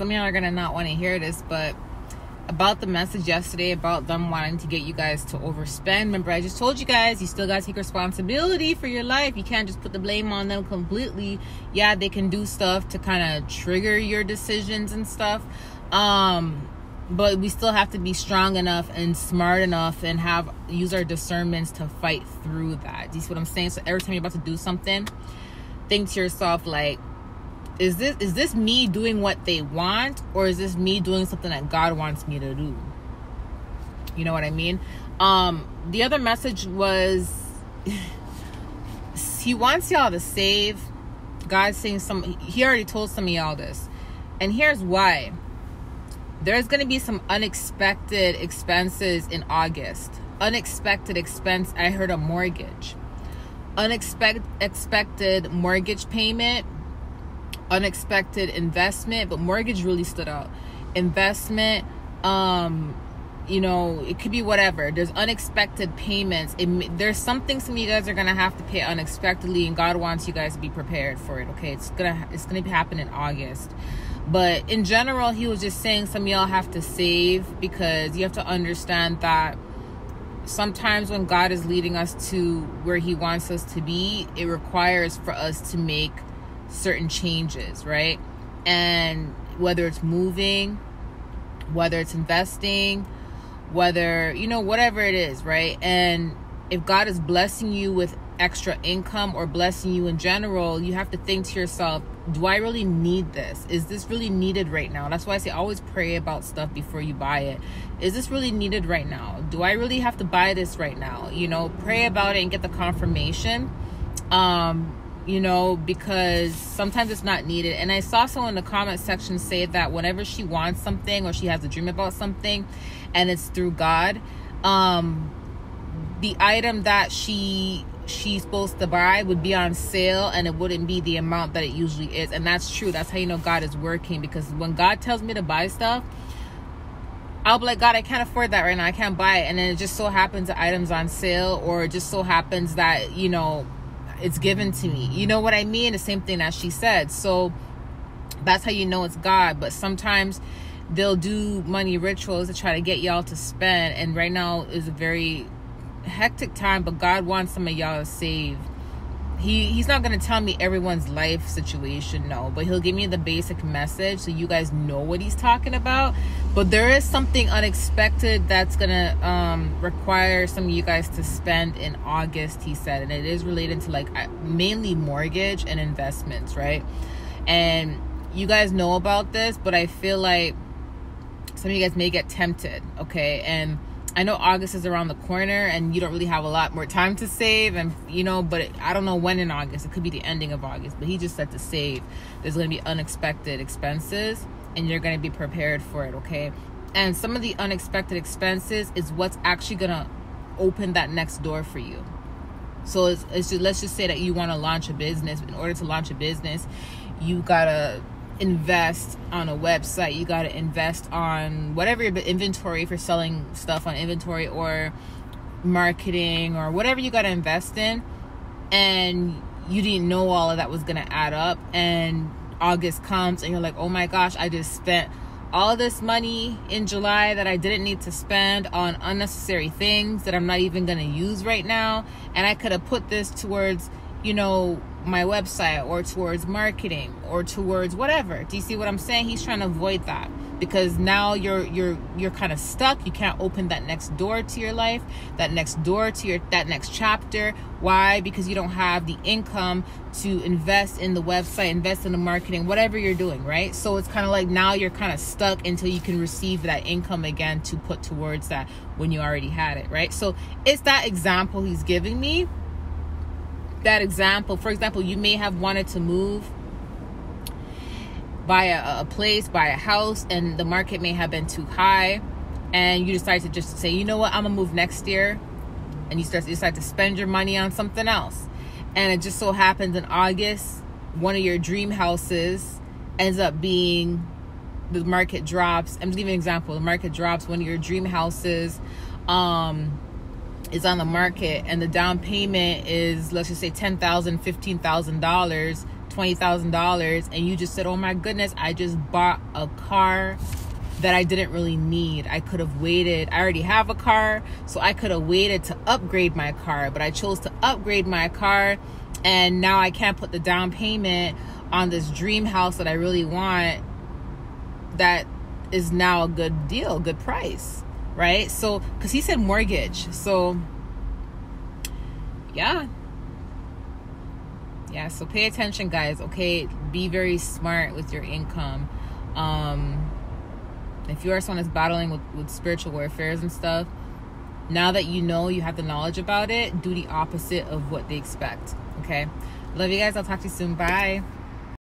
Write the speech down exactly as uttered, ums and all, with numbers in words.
some of y'all are gonna not want to hear this, but about the message yesterday about them wanting to get you guys to overspend. Remember, I just told you guys, you still gotta take responsibility for your life. You can't just put the blame on them completely. Yeah, they can do stuff to kind of trigger your decisions and stuff. Um, but we still have to be strong enough and smart enough and have use our discernments to fight through that. Do you see what I'm saying? So every time you're about to do something, think to yourself, like, Is this is this me doing what they want, or is this me doing something that God wants me to do? You know what I mean? Um, the other message was he wants y'all to save. God's saying some. He already told some of y'all this, and here's why. There's going to be some unexpected expenses in August. Unexpected expense. I heard a mortgage. Unexpected expected mortgage payment. Unexpected investment, but mortgage really stood out. Investment, um, you know, it could be whatever. There's unexpected payments. It, there's something some of you guys are gonna have to pay unexpectedly, and God wants you guys to be prepared for it. Okay, it's gonna it's gonna happen in August. But in general, he was just saying some of y'all have to save, because you have to understand that sometimes when God is leading us to where He wants us to be, it requires for us to make certain changes, right? And whether it's moving, whether it's investing, whether, you know, whatever it is, right? And if God is blessing you with extra income or blessing you in general, you have to think to yourself, do I really need this? Is this really needed right now? That's why I say always pray about stuff before you buy it. Is this really needed right now? Do I really have to buy this right now? You know, pray about it and get the confirmation. Um, You know, because sometimes it's not needed. And I saw someone in the comment section say that whenever she wants something or she has a dream about something and it's through God, um, the item that she she's supposed to buy would be on sale and it wouldn't be the amount that it usually is. And that's true. That's how you know God is working, because when God tells me to buy stuff, I'll be like, God, I can't afford that right now. I can't buy it. And then it just so happens the item's on sale, or it just so happens that, you know, it's given to me. You know what I mean? The same thing that she said. So that's how you know it's God. But sometimes they'll do money rituals to try to get y'all to spend. And right now is a very hectic time, but God wants some of y'all to save. He He's not going to tell me everyone's life situation, no. But He'll give me the basic message so you guys know what He's talking about. But there is something unexpected that's going to um, require some of you guys to spend in August, He said. And it is related to, like, mainly mortgage and investments, right? And you guys know about this, but I feel like some of you guys may get tempted, okay? And I know August is around the corner and you don't really have a lot more time to save, and you know, but I don't know when in August. It could be the ending of August, but He just said to save. There's going to be unexpected expenses and you're going to be prepared for it, okay? And some of the unexpected expenses is what's actually going to open that next door for you. So it's, it's just, let's just say that you want to launch a business. In order to launch a business, you got to invest on a website, you got to invest on whatever your inventory, for selling stuff on inventory or marketing or whatever you got to invest in, and you didn't know all of that was going to add up. And August comes and you're like, oh my gosh, I just spent all this money in July that I didn't need to spend on unnecessary things that I'm not even going to use right now, and I could have put this towards, you know, my website or towards marketing or towards whatever. Do you see what I'm saying? He's trying to avoid that, because now you're you're you're kind of stuck. You can't open that next door to your life, that next door to your that next chapter. Why? Because you don't have the income to invest in the website, invest in the marketing, whatever you're doing, right? So it's kind of like now you're kind of stuck until you can receive that income again to put towards that when you already had it, right? So it's that example he's giving me. That example, for example, you may have wanted to move, buy a, a place, buy a house, and the market may have been too high, and you decide to just say, you know what, I'm gonna move next year, and you start you decide to spend your money on something else, and it just so happens in August, one of your dream houses ends up being the market drops. I'm just giving an example. The market drops. One of your dream houses, um. is on the market, and the down payment is, let's just say ten thousand, fifteen thousand dollars twenty thousand dollars and you just said, oh my goodness, I just bought a car that I didn't really need. I could have waited. I already have a car, so I could have waited to upgrade my car, but I chose to upgrade my car, and now I can't put the down payment on this dream house that I really want, that is now a good deal, good price, right? So, because he said mortgage. So, yeah. Yeah, so pay attention, guys, okay? Be very smart with your income. Um, if you are someone that's battling with, with spiritual warfares and stuff, now that you know, you have the knowledge about it, do the opposite of what they expect, okay? Love you guys. I'll talk to you soon. Bye.